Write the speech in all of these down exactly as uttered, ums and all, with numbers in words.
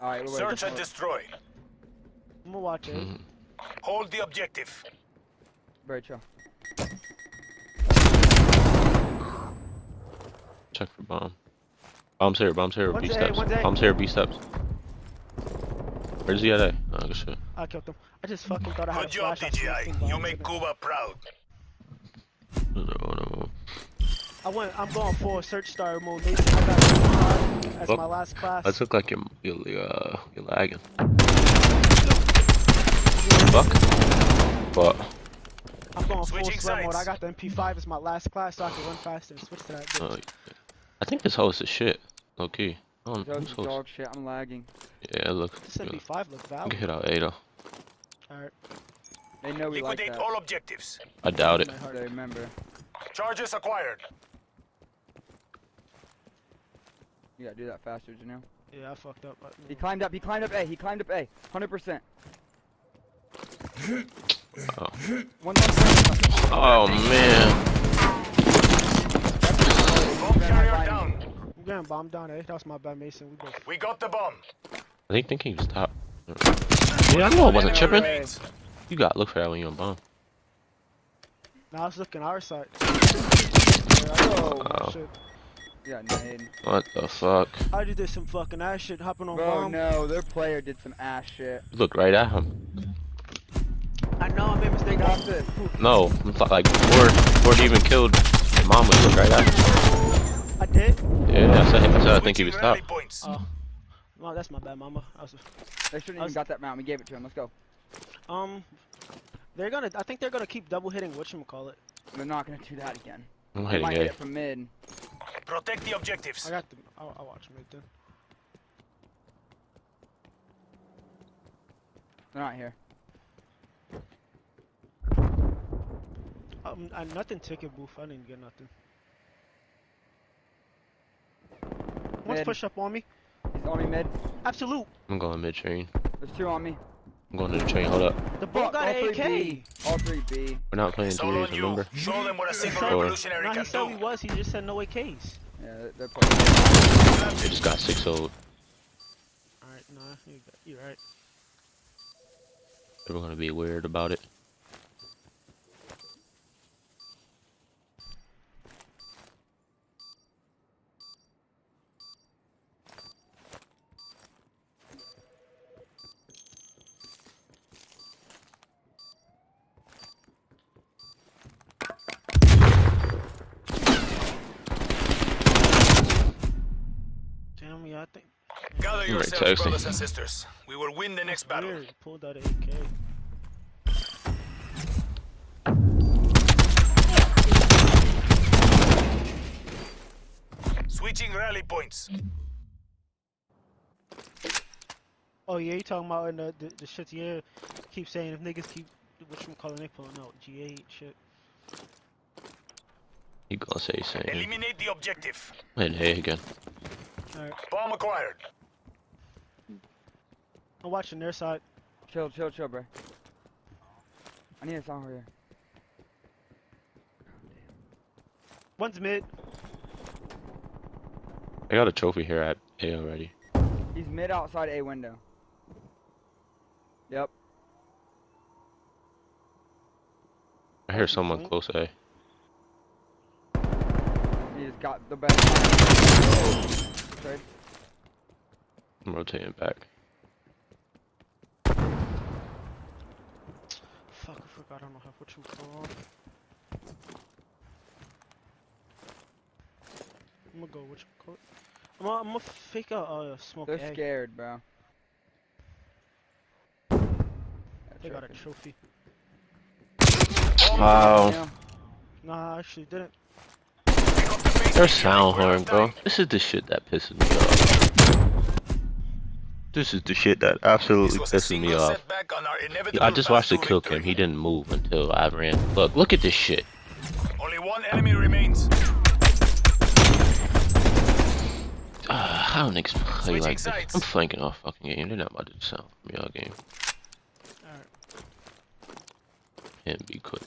All right, wait, wait, search and destroy. I'm gonna watch it. Hold the objective. Very chill. Check for bomb. Bomb's here, bomb's here, B steps. Bomb's here, B steps. Where's he at? Oh, good shit. I killed him. I just fucking thought I had a flash. Good job, D J I. You make Cuba proud. No, no, I went, I'm going for a search star mode. Maybe I got a as my last class. That look like you're, you're, uh, you're lagging. Fuck. But I'm going full sweat mode. I got the M P five as my last class, so I can run faster. Switch to that. Uh, I think this house is shit. Okay. I don't know. This dog shit. I'm lagging. Yeah, look. This M P five looks valid. Get out, Ada. Alright. They know we liquidate like that. All objectives. I doubt it. I remember. Charges acquired. You gotta do that faster, Janelle. Yeah, I fucked up. I he climbed up. He climbed up A. He climbed up A. one hundred percent. Oh. Oh man. Bomb carrier down. We're getting bombed down, eh? That was my bad, Mason. We got, we got the bomb. I think thinking was top. Yeah, I know I wasn't chipping. You gotta look for that when you're on bomb. Nah, I was looking our side. Oh, oh. Shit. Yeah, nade. What the fuck? I just did some fucking ass shit hopping on Bro, bomb. Oh no, their player did some ass shit. You looked right at him. I know I made a mistake off it. No, I'm like before, before he even killed my mom was right at him. I did? Yeah, I said, I, said I think he was top. Oh. No, that's my bad, mama. I was, they shouldn't I was, even got that round. We gave it to him. Let's go. Um, they're gonna. I think they're gonna keep double hitting. Whatchamacallit? They're not gonna do that again. I'm hitting might hit from mid. Protect the objectives. I got them. I'll, I'll watch mid then. They're not here. Um, I'm nothing ticket booth. I didn't get nothing. One's push up on me. He's on me mid. Absolute. I'm going mid train. There's two on me. I'm going to the train. Hold up. The ball got an A K. All three B. We're not playing two A's, remember? Show them what a single revolutionary can do. Nah, he said he was. He just said no A Ks. Yeah, they're playing. They just got six old. Alright, nah, you're right. They're going to be weird about it. I think. Gather yourselves, brothers and sisters. We will win the next battle. Weird. Pulled out an A K. Switching rally points. Oh yeah, you talking about in the the, the shit here? Keep saying if niggas keep whatchamacallit, they pulling out G eight shit. You gonna say something? Eliminate the objective. And hey again. Right. Bomb acquired. I'm watching their side. Chill, chill, chill, bro. I need a song over here. One's mid. I got a trophy here at A already. He's mid outside A window. Yep. I hear someone mm-hmm. close A. He just got the best. Oh. Trade. I'm rotating back. Fuck, I forgot I don't have what you call. I'm gonna go what you call it. I'm gonna, I'm gonna fake out uh, smoke. They're egg. Scared, bro. That they trophy. Got a trophy. Wow. Yeah. Nah, actually didn't. Their sound horn, bro. This is the shit that pisses me off. This is the shit that absolutely pisses me off. Yeah, I just watched the kill cam. He didn't move until I ran. Look, look at this shit. Only one enemy remains. Uh, I don't explain like this. I'm flanking off fucking game. They're not about to do sound from y'all game. Can't be quick.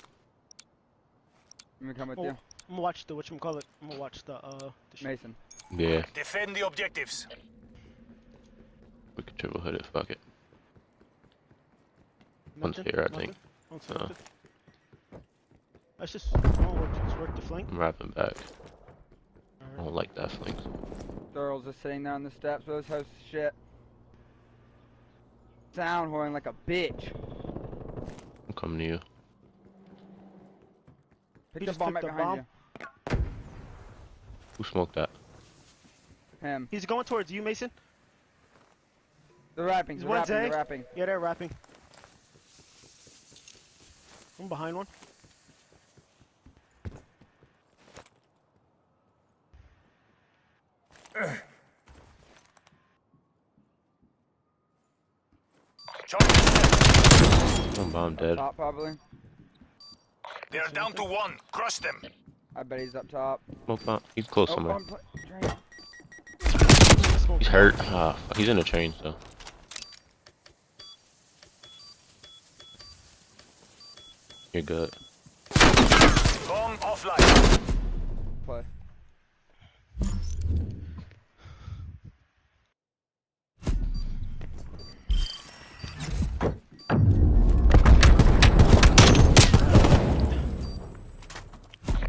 Let me come with you. I'm gonna watch the whatchamacallit. I'm gonna watch the uh the Mason. Yeah. Defend the objectives. We could triple hood it, fuck it. One's here, I think. Uh, Let's just, oh, we'll just work the flank. I'm wrapping back. Right. I don't like that flank. Thurl's just sitting there on the steps of those house shit. Sound whoring like a bitch. I'm coming to you. Pick the bomb right behind you. Who smoked that? Him. He's going towards you, Mason. They're rapping, they're rapping, they're rapping. Yeah, they're rapping. I'm behind one. Ugh. One bomb dead. Up top, probably. They're down to one. Crush them. I bet he's up top. Smoke bomb. He's close oh, somewhere. He's hurt. Ah, oh, he's in a train, so. You're good. Bomb offline. Play.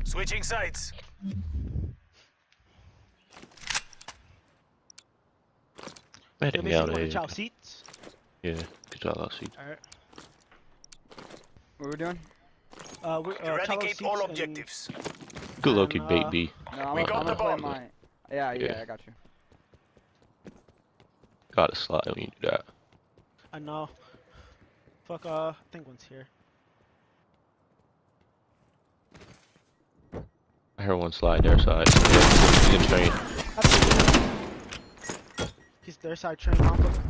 Switching sides. I'm heading out of here. Seats? Yeah, good job, our seats. Alright. What are we doing? Uh, we, uh, eradicate all objectives. Good luck, you bait B. No, we got the bomb. My... Yeah, yeah, yeah, I got you. Gotta slide when you do that. I know. Fuck, uh, I think one's here. I heard one slide their side. He's in train. He's their side train, Alpha.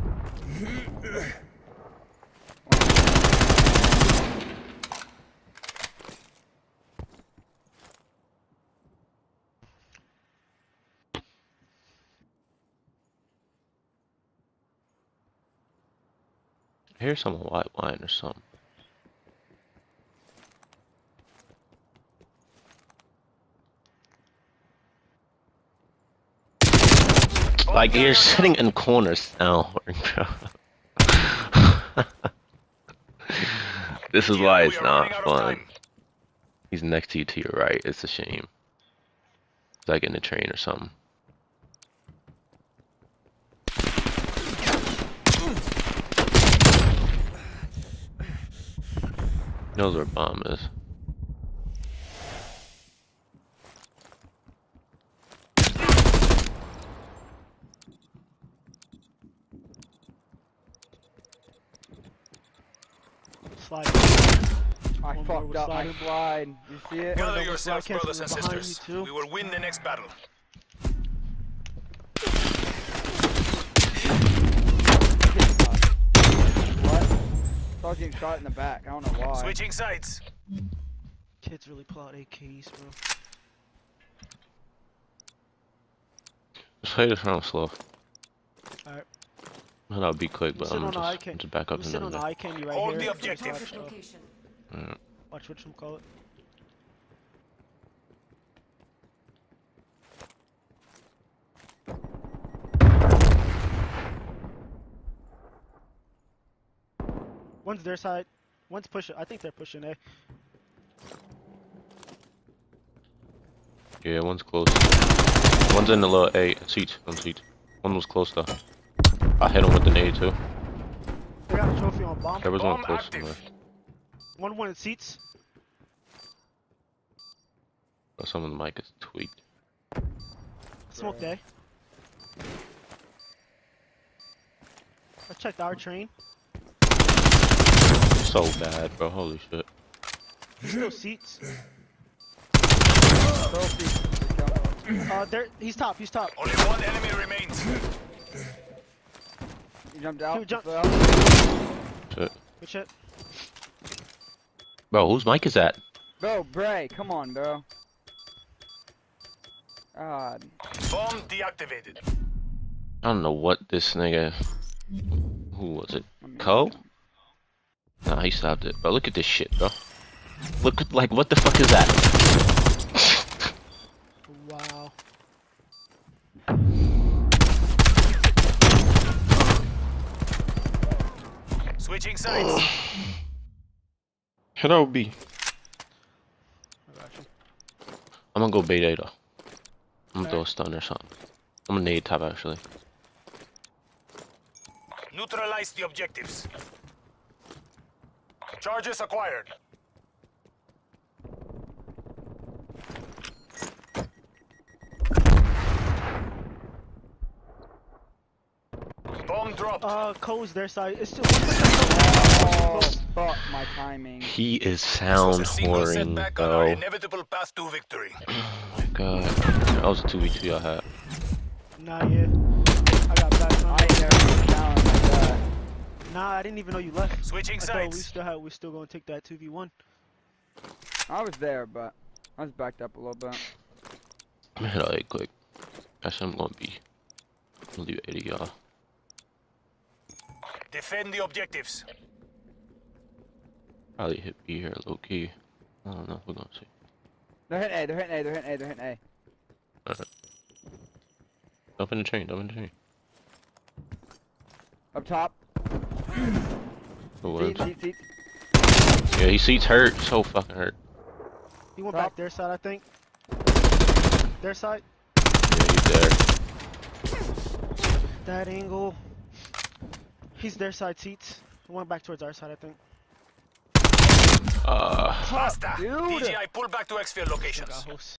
I hear someone white wine or something. Oh, like you're sitting in corners now. This is why it's not fun. He's next to you to your right. It's a shame. It's like in the train or something. He knows where bomb is. Slide. I One fucked up. I'm blind. You see it? Gather oh, yourselves, brothers and sisters. We will win the next battle. I was getting shot in the back, I don't know why. Switching sides! Kids really pull out A Ks, bro. Let's play this round slow. Alright. That'll be quick, but I'm just, just back up and down. Right hold the objective! Right. Watch what you call it. One's their side, one's pushing. I think they're pushing A. Yeah, one's close. One's in the lower A seat, one seat. One was close though. I hit him with an A too. They got a trophy on bomb. There was bomb one close somewhere. One wanted seats. Oh, some of the mic is tweaked. Smoked A. Let's check our train. So bad, bro. Holy shit. There's no seats. Uh, there. He's top. He's top. Only one enemy remains. You jumped out. He jumped out. Shit. Good shit. Bro, whose mic is that? Bro, Bray, come on, bro. God. Bomb deactivated. I don't know what this nigga. Who was it? Cole? Nah, he stopped it. Bro, look at this shit, bro. Look at, like, what the fuck is that? Wow. Switching sides. Head out B. I got you. I'm gonna go B data. I'm gonna throw a stun or something. I'm gonna nade top actually. Neutralize the objectives. Charges acquired. Bomb dropped. Uh, Cole's their side. It's still. Oh, fuck my timing. He is sound whoring, bro. Our inevitable path to victory. Oh my god. That was a two v two I had. Not yet. I got back. I never challenged that. Nah, I didn't even know you left. Switching sides. We still had. We still gonna take that two v one. I was there, but I was backed up a little bit. I'm gonna hit A quick. Actually, I'm gonna be. I'll do eighty y'all. Defend the objectives. Probably hit B here, low key. I don't know if we're gonna see. They're hitting A, they're hitting A, they're hitting A, they're hitting A. Alright. Up in the train, up in the train. Up top. Seat, seat, seat. Yeah, he seats hurt, so fucking hurt. He went top. Back their side, I think. Their side? Yeah, he's there. That angle. He's their side seats. He went back towards our side, I think. Uh, Faster! Dude. D J I pull back to exfil locations.